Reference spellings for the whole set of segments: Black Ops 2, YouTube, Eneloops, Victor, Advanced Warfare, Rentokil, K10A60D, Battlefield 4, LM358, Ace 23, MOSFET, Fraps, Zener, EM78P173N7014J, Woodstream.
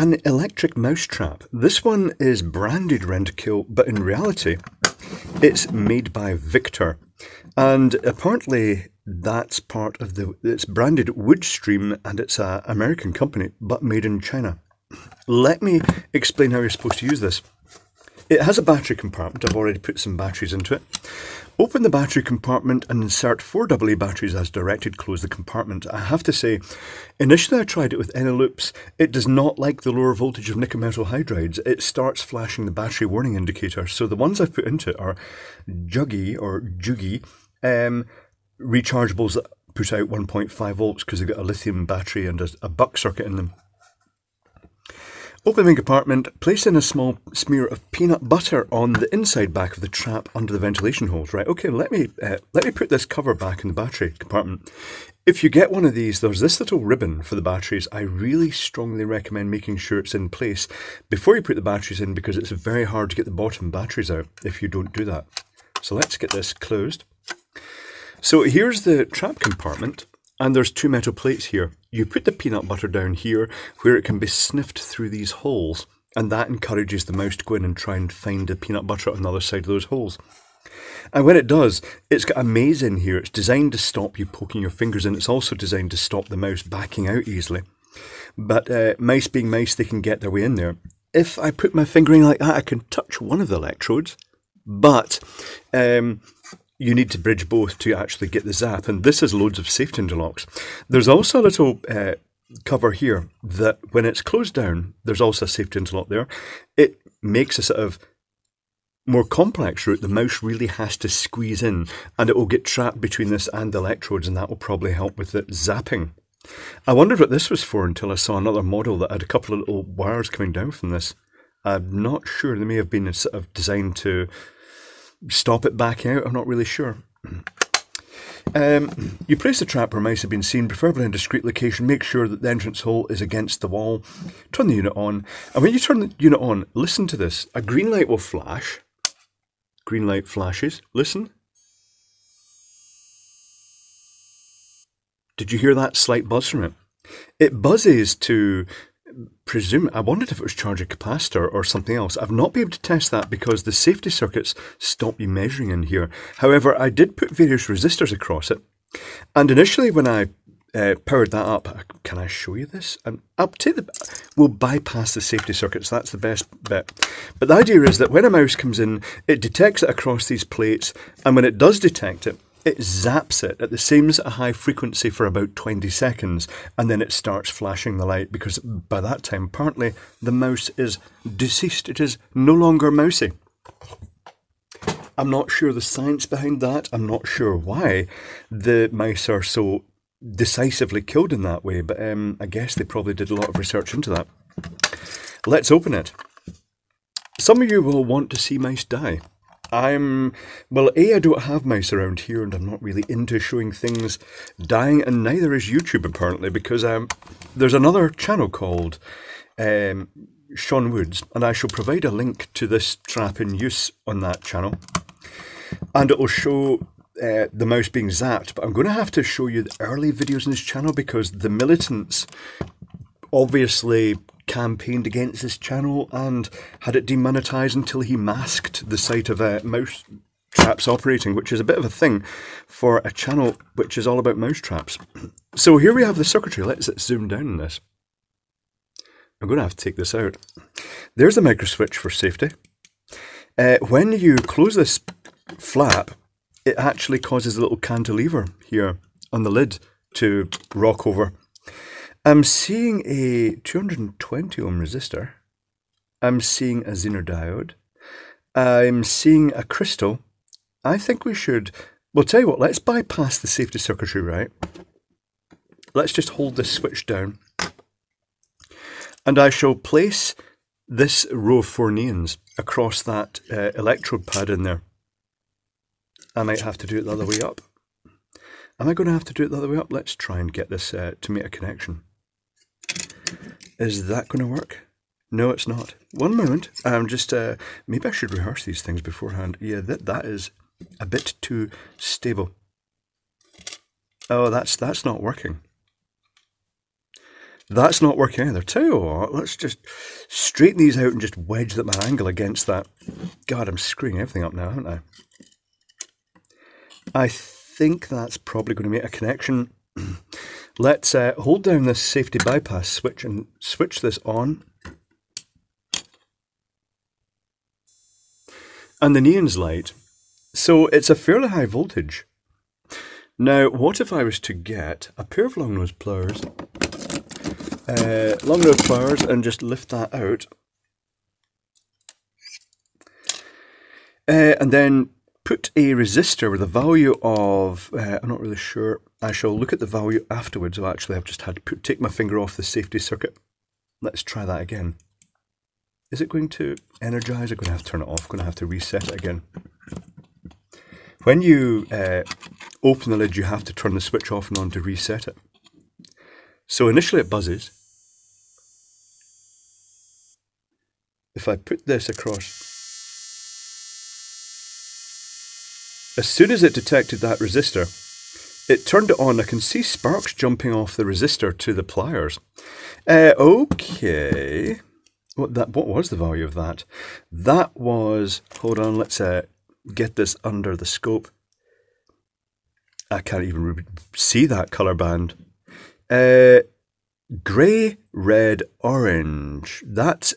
An electric mousetrap. This one is branded Rentokil, but in reality, it's made by Victor. And apparently, that's part of the... It's branded Woodstream, and it's an American company, but made in China. Let me explain how you're supposed to use this. It has a battery compartment. I've already put some batteries into it. Open the battery compartment and insert 4 AA batteries as directed. Close the compartment. I have to say, initially I tried it with Eneloops. It does not like the lower voltage of nickel metal hydrides. It starts flashing the battery warning indicator. So the ones I've put into it are Jugi, rechargeables that push out 1.5 volts because they've got a lithium battery and a buck circuit in them. Open the compartment, place in a small smear of peanut butter on the inside back of the trap under the ventilation holes. Right, okay, let me put this cover back in the battery compartment. If you get one of these, there's this little ribbon for the batteries. I really strongly recommend making sure it's in place before you put the batteries in, because it's very hard to get the bottom batteries out if you don't do that. So let's get this closed. So here's the trap compartment. And there's 2 metal plates here. You put the peanut butter down here where it can be sniffed through these holes, and that encourages the mouse to go in and try and find the peanut butter on the other side of those holes. And when it does, it's got a maze in here. It's designed to stop you poking your fingers in. It's also designed to stop the mouse backing out easily. But mice being mice, they can get their way in there. If I put my finger in like that, I can touch one of the electrodes, but... you need to bridge both to actually get the zap, and this has loads of safety interlocks. There's also a little cover here that when it's closed down, there's also a safety interlock there. It makes a sort of more complex route. The mouse really has to squeeze in, and it will get trapped between this and the electrodes, and that will probably help with it zapping. I wondered what this was for until I saw another model that had a couple of little wires coming down from this. I'm not sure. They may have been sort of designed to stop it back out, I'm not really sure. You place the trap where mice have been seen, preferably in a discreet location. Make sure that the entrance hole is against the wall. Turn the unit on, and when you turn the unit on, listen to this. A green light will flash. Green light flashes. Listen. Did you hear that slight buzz from it? It buzzes to... presume, I wondered if it was charging a capacitor or something else. I've not been able to test that because the safety circuits stop you measuring in here. However, I did put various resistors across it, and initially when I powered that up, can I show you this? We'll bypass the safety circuits, that's the best bit. But the idea is that when a mouse comes in, it detects it across these plates, and when it does detect it, it zaps it at the same high frequency for about 20 seconds, and then it starts flashing the light, because by that time, apparently, the mouse is deceased. It is no longer mousy. I'm not sure the science behind that. I'm not sure why the mice are so decisively killed in that way, but I guess they probably did a lot of research into that. Let's open it. Some of you will want to see mice die. I don't have mice around here, and I'm not really into showing things dying, and neither is YouTube, apparently, because there's another channel called Shawn Wood's, and I shall provide a link to this trap in use on that channel, and it will show the mouse being zapped, but I'm going to have to show you the early videos in this channel, because the militants obviously campaigned against this channel and had it demonetized until he masked the site of mouse traps operating, which is a bit of a thing for a channel which is all about mouse traps. So here we have the circuitry. Let's zoom down on this. I'm going to have to take this out. There's the micro switch for safety. When you close this flap, it actually causes a little cantilever here on the lid to rock over. I'm seeing a 220 ohm resistor, I'm seeing a Zener diode, I'm seeing a crystal. I think we should, well, tell you what, let's bypass the safety circuitry, right? Let's just hold this switch down, and I shall place this row of 4 neons across that electrode pad in there. I might have to do it the other way up. Am I going to have to do it the other way up? Let's try and get this to make a connection. Is that going to work? No, it's not. One moment. I'm just, maybe I should rehearse these things beforehand. Yeah, that is a bit too stable. Oh, that's not working. That's not working either too. Let's just straighten these out and just wedge them at an angle against that. God, I'm screwing everything up now, haven't I? I think that's probably going to make a connection. Let's hold down this safety bypass switch and switch this on. And the neon's light. So it's a fairly high voltage. Now, what if I was to get a pair of long nose pliers and just lift that out, and then put a resistor with a value of, I'm not really sure, I shall look at the value afterwards. Oh, actually I've just had to take my finger off the safety circuit. Let's try that again. Is it going to energize? I'm going to have to turn it off, I'm going to have to reset it again. When you open the lid, you have to turn the switch off and on to reset it. So initially it buzzes. If I put this across, as soon as it detected that resistor, it turned it on. I can see sparks jumping off the resistor to the pliers. Okay, what was the value of that? That was, hold on, let's get this under the scope. I can't even see that colour band. Grey, red, orange. That's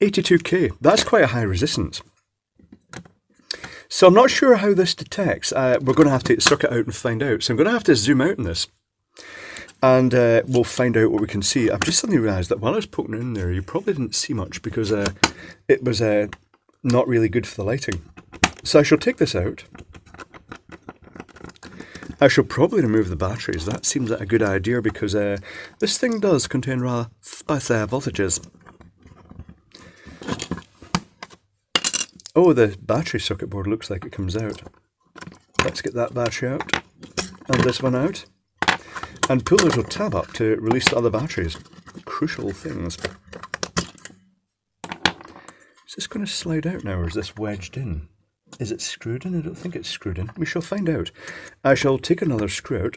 82K. That's quite a high resistance. So I'm not sure how this detects. We're going to have to take the circuit out and find out. So I'm going to have to zoom out on this. And we'll find out what we can see. I've just suddenly realised that while I was poking in there, you probably didn't see much because it was not really good for the lighting. So I shall take this out. I shall probably remove the batteries. That seems like a good idea because this thing does contain rather spicy voltages. Oh, the battery circuit board looks like it comes out. Let's get that battery out and this one out. And pull the little tab up to release the other batteries. Crucial things. Is this going to slide out now, or is this wedged in? Is it screwed in? I don't think it's screwed in. We shall find out. I shall take another screw out.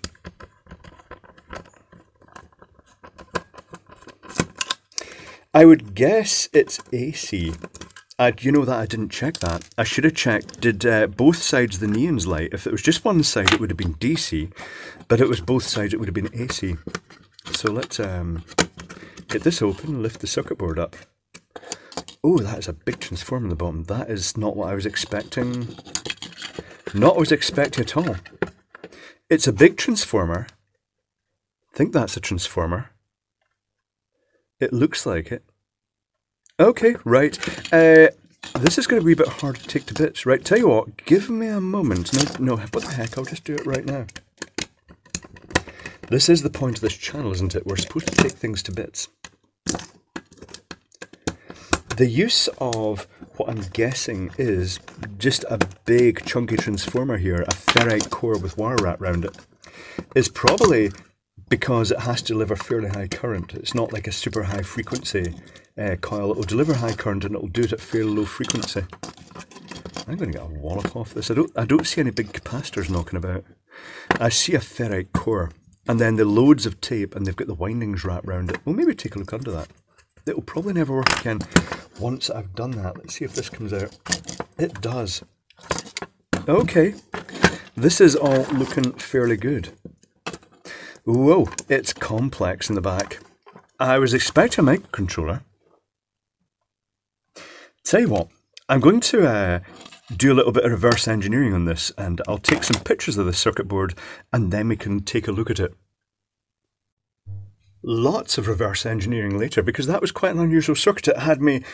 I would guess it's AC. You know that I didn't check that. I should have checked, did both sides of the neons light? If it was just one side, it would have been DC, but if it was both sides, it would have been AC. So let's get this open and lift the circuit board up. Oh, that is a big transformer in the bottom. That is not what I was expecting. Not what I was expecting at all. It's a big transformer. I think that's a transformer. It looks like it. Okay, right. This is going to be a bit hard to take to bits. Right, tell you what, give me a moment. No, what the heck, I'll just do it right now. This is the point of this channel, isn't it? We're supposed to take things to bits. The use of what I'm guessing is just a big chunky transformer here, a ferrite core with wire wrap around it, is probably because it has to deliver fairly high current. It's not like a super high frequency coil. It will deliver high current and it will do it at fairly low frequency. I'm going to get a wallop off this. I don't see any big capacitors knocking about. I see a ferrite core and then the loads of tape and they've got the windings wrapped around it. We'll maybe take a look under that. It will probably never work again once I've done that. Let's see if this comes out. It does. Okay. This is all looking fairly good. Whoa, it's complex in the back. I was expecting a microcontroller. Tell you what, I'm going to do a little bit of reverse engineering on this and I'll take some pictures of the circuit board and then we can take a look at it. Lots of reverse engineering later because that was quite an unusual circuit. It had me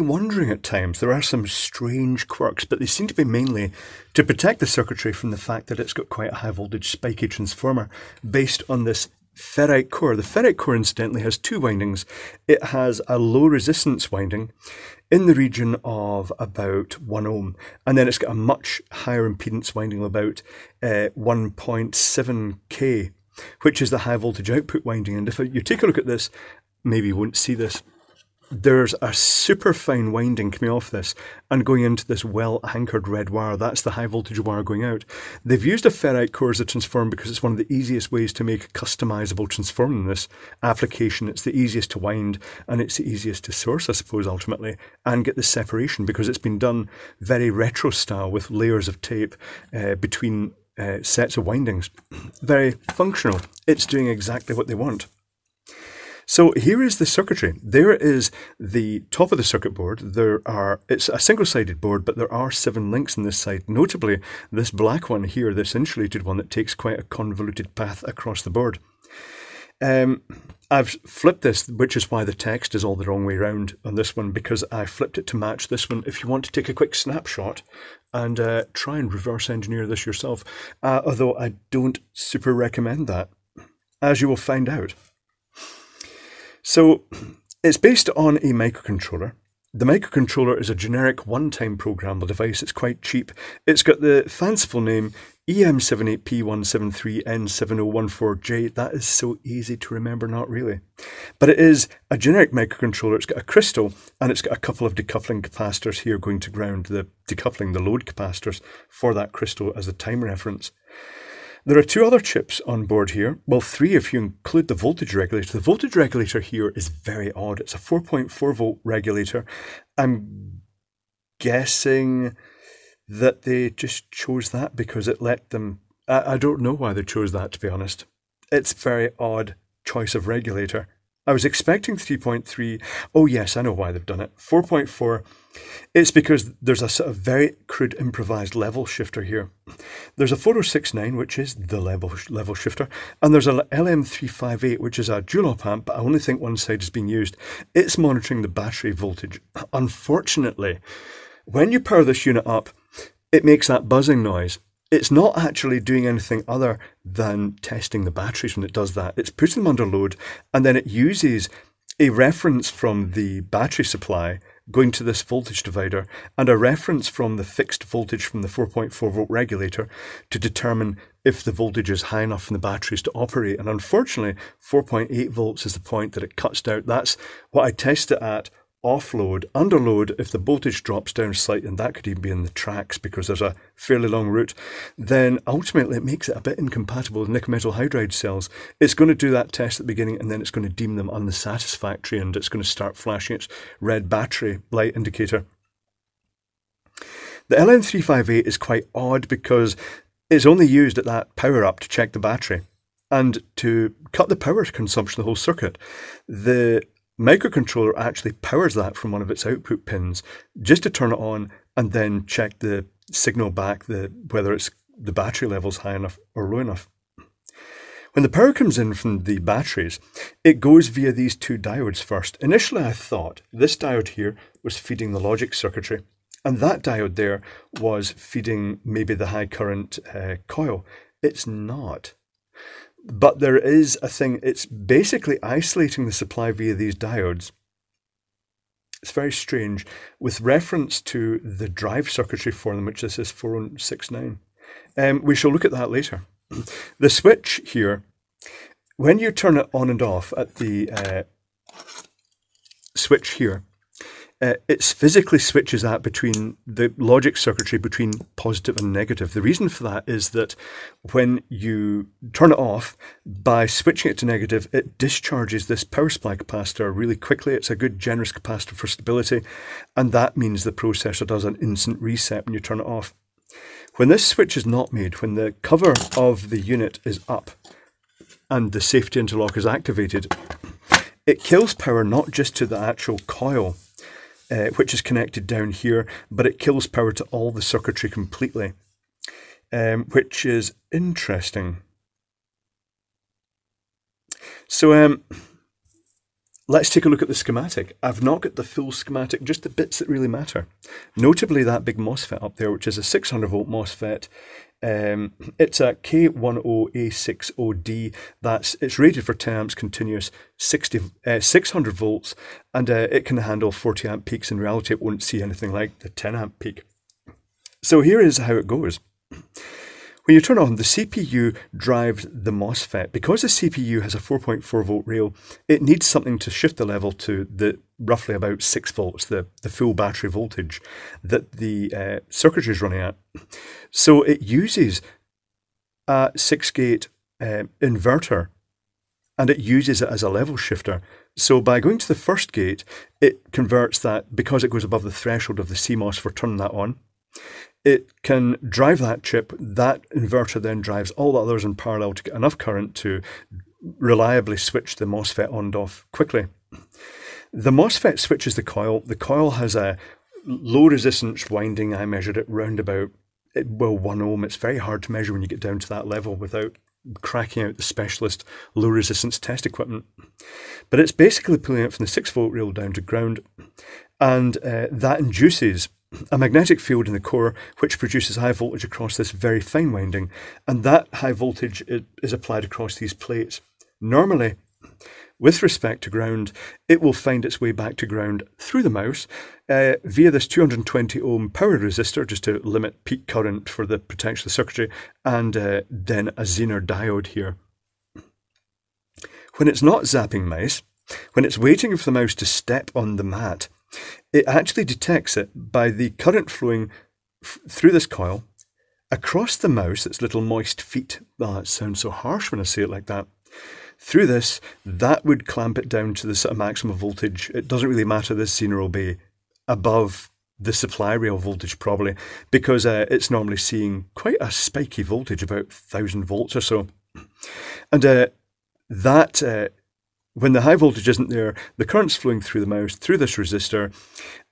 wondering at times. There are some strange quirks, but they seem to be mainly to protect the circuitry from the fact that it's got quite a high voltage spiky transformer based on this ferrite core. The ferrite core incidentally has two windings. It has a low resistance winding in the region of about 1 ohm, and then it's got a much higher impedance winding of about 1.7K. which is the high voltage output winding, and if you take a look at this, maybe you won't see this, There's a super fine winding coming off this and going into this well-anchored red wire. That's the high-voltage wire going out. They've used a ferrite core as a transformer because it's one of the easiest ways to make a customizable transformer in this application. It's the easiest to wind and it's the easiest to source, I suppose, ultimately, and get the separation because it's been done very retro-style with layers of tape between sets of windings. Very functional. It's doing exactly what they want. So here is the circuitry. There is the top of the circuit board. It's a single-sided board, but there are 7 links on this side, notably this black one here, this insulated one that takes quite a convoluted path across the board. I've flipped this, which is why the text is all the wrong way around on this one, because I flipped it to match this one. If you want to take a quick snapshot and try and reverse engineer this yourself, although I don't super recommend that, as you will find out. So it's based on a microcontroller. The microcontroller is a generic one-time programmable device. It's quite cheap. It's got the fanciful name EM78P173N7014J. That is so easy to remember, not really. But it is a generic microcontroller. It's got a crystal and it's got a couple of decoupling capacitors here going to ground, the decoupling, the load capacitors for that crystal as a time reference. There are 2 other chips on board here, well 3 if you include the voltage regulator. The voltage regulator here is very odd. It's a 4.4 volt regulator. I'm guessing that they just chose that because it let them... I don't know why they chose that, to be honest. It's a very odd choice of regulator. I was expecting 3.3. Oh yes, I know why they've done it. 4.4. It's because there's a sort of very crude improvised level shifter here. There's a 4069, which is the level shifter, and there's a LM358, which is a dual op amp, but I only think one side is being used. It's monitoring the battery voltage. Unfortunately, when you power this unit up, it makes that buzzing noise. It's not actually doing anything other than testing the batteries when it does that. It's putting them under load, and then it uses a reference from the battery supply going to this voltage divider and a reference from the fixed voltage from the 4.4 volt regulator to determine if the voltage is high enough in the batteries to operate. And unfortunately, 4.8 volts is the point that it cuts out. That's what I test it at. Offload, underload, if the voltage drops down slightly, and that could even be in the tracks because there's a fairly long route, then ultimately it makes it a bit incompatible with nickel metal hydride cells. It's going to do that test at the beginning and then it's going to deem them unsatisfactory and it's going to start flashing its red battery light indicator. The LM358 is quite odd because it's only used at that power up to check the battery and to cut the power consumption of the whole circuit. The microcontroller actually powers that from one of its output pins just to turn it on and then check the signal back, whether it's the battery level's high enough or low enough. When the power comes in from the batteries, it goes via these 2 diodes first. Initially I thought this diode here was feeding the logic circuitry and that diode there was feeding maybe the high current coil. It's not. But there is a thing, it's basically isolating the supply via these diodes. It's very strange, with reference to the drive circuitry for them, which this is 4069. We shall look at that later. The switch here, when you turn it on and off at the switch here, it physically switches that between the logic circuitry between positive and negative. The reason for that is that when you turn it off, by switching it to negative, it discharges this power supply capacitor really quickly. It's a good generous capacitor for stability, and that means the processor does an instant reset when you turn it off. When this switch is not made, when the cover of the unit is up and the safety interlock is activated, it kills power not just to the actual coil, which is connected down here, but it kills power to all the circuitry completely, which is interesting. So let's take a look at the schematic. I've not got the full schematic, just the bits that really matter. Notably that big MOSFET up there, which is a 600 volt MOSFET. It's a K10A60D. It's rated for 10 amps continuous, 600 volts, and it can handle 40 amp peaks. In reality, it won't see anything like the 10 amp peak. So here is how it goes. When you turn on, the CPU drives the MOSFET. Because the CPU has a 4.4 volt rail, it needs something to shift the level to the roughly about 6 volts, the full battery voltage that the circuitry is running at. So it uses a 6-gate inverter, and it uses it as a level shifter. So by going to the first gate, it converts that, because it goes above the threshold of the CMOS for turning that on. It can drive that chip. That inverter then drives all the others in parallel to get enough current to reliably switch the MOSFET on and off quickly. The MOSFET switches the coil. The coil has a low resistance winding. I measured it round about, well, 1 ohm. It's very hard to measure when you get down to that level without cracking out the specialist low resistance test equipment. But it's basically pulling it from the 6-volt rail down to ground, and that induces a magnetic field in the core, which produces high voltage across this very fine winding, and that high voltage is applied across these plates. Normally, with respect to ground, it will find its way back to ground through the mouse via this 220 ohm power resistor, just to limit peak current for the protection of the circuitry, and then a Zener diode here. When it's not zapping mice, when it's waiting for the mouse to step on the mat, it actually detects it by the current flowing through this coil, across the mouse, its little moist feet. Oh, that sounds so harsh when I say it like that. Through this, that would clamp it down to the sort of maximum voltage. It doesn't really matter, this Zener will be above the supply rail voltage probably, because it's normally seeing quite a spiky voltage, about 1000 volts or so. And when the high voltage isn't there, the current's flowing through the mouse, through this resistor,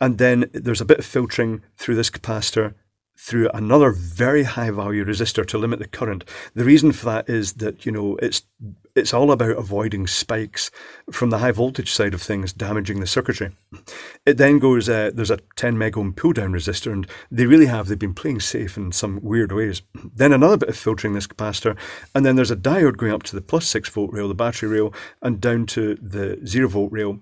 and then there's a bit of filtering through this capacitor, through another very high value resistor to limit the current. The reason for that is that, you know, it's all about avoiding spikes from the high voltage side of things damaging the circuitry. It then goes, there's a 10 mega ohm pull down resistor, and they've been playing safe in some weird ways. Then another bit of filtering this capacitor, and then there's a diode going up to the plus 6-volt rail, the battery rail, and down to the 0-volt rail.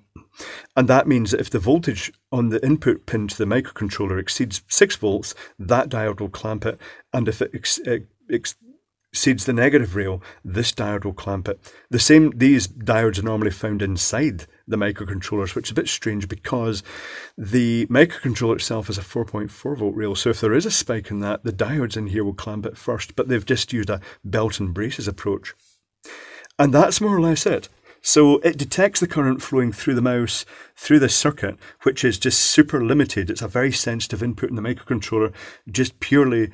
And that means that if the voltage on the input pin to the microcontroller exceeds 6 volts, that diode will clamp it, and if it exceeds the negative rail, this diode will clamp it. The same, these diodes are normally found inside the microcontrollers, which is a bit strange because the microcontroller itself is a 4.4 volt rail, so if there is a spike in that, the diodes in here will clamp it first, but they've just used a belt and braces approach. And that's more or less it. So it detects the current flowing through the mouse, through this circuit, which is just super limited. It's a very sensitive input in the microcontroller. Just purely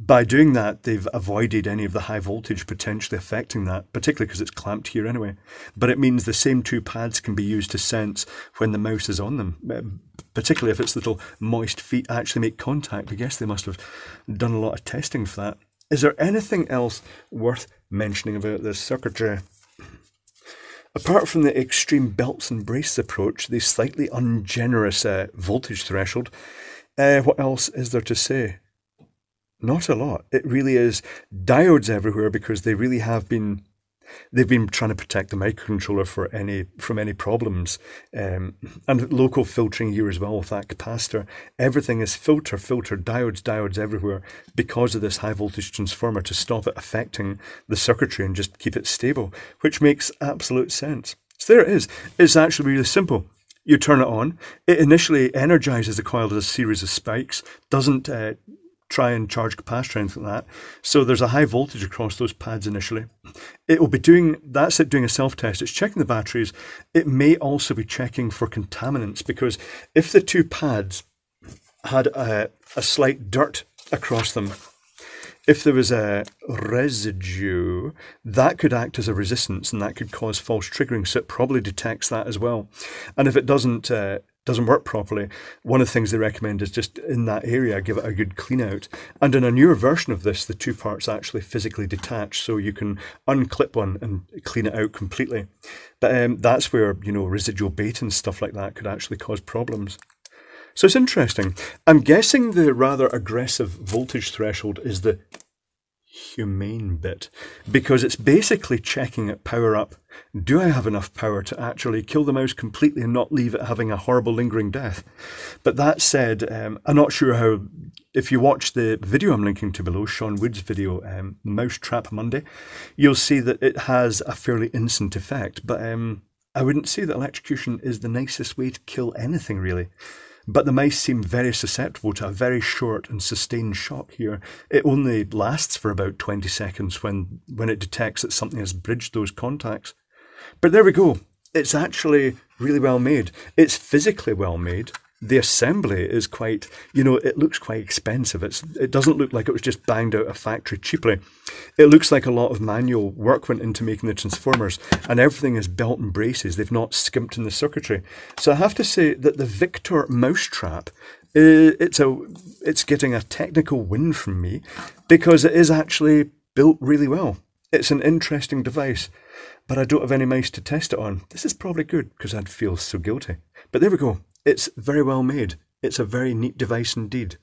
by doing that, they've avoided any of the high voltage potentially affecting that, particularly because it's clamped here anyway. But it means the same two pads can be used to sense when the mouse is on them, particularly if its little moist feet actually make contact. I guess they must have done a lot of testing for that. Is there anything else worth mentioning about this circuitry? Apart from the extreme belts and braces approach, the slightly ungenerous voltage threshold, what else is there to say? Not a lot. It really is diodes everywhere, because they really have been, they've been trying to protect the microcontroller for from any problems, and local filtering here as well with that capacitor. Everything is filter, filter, diodes, diodes everywhere because of this high voltage transformer to stop it affecting the circuitry and just keep it stable, which makes absolute sense. So there it is. It's actually really simple. You turn it on. It initially energizes the coil as a series of spikes. Doesn't try and charge capacitor or anything like that. So there's a high voltage across those pads initially. It will be doing, that's it doing a self-test. It's checking the batteries. It may also be checking for contaminants, because if the two pads had a slight dirt across them, if there was a residue, that could act as a resistance and that could cause false triggering. So it probably detects that as well. And if it doesn't work properly, one of the things they recommend is just in that area give it a good clean out. And in a newer version of this, the two parts actually physically detach, so you can unclip one and clean it out completely. But that's where, you know, residual bait and stuff like that could actually cause problems. So it's interesting. I'm guessing the rather aggressive voltage threshold is the humane bit, because it's basically checking at power up. Do I have enough power to actually kill the mouse completely and not leave it having a horrible lingering death? But that said, I'm not sure how, if you watch the video I'm linking to below, Shawn Wood's video, Mouse Trap Monday, you'll see that it has a fairly instant effect, but I wouldn't say that electrocution is the nicest way to kill anything really, but the mice seem very susceptible to a very short and sustained shock here. It only lasts for about 20 seconds when it detects that something has bridged those contacts. But there we go. It's actually really well made. It's physically well made. The assembly is quite, you know, it looks quite expensive. It doesn't look like it was just banged out of factory cheaply. It looks like a lot of manual work went into making the transformers, and everything is belt and braces. They've not skimped in the circuitry. So I have to say that the Victor mousetrap, it's getting a technical win from me because it is actually built really well. It's an interesting device, but I don't have any mice to test it on. This is probably good because I'd feel so guilty. But there we go. It's very well made. It's a very neat device indeed.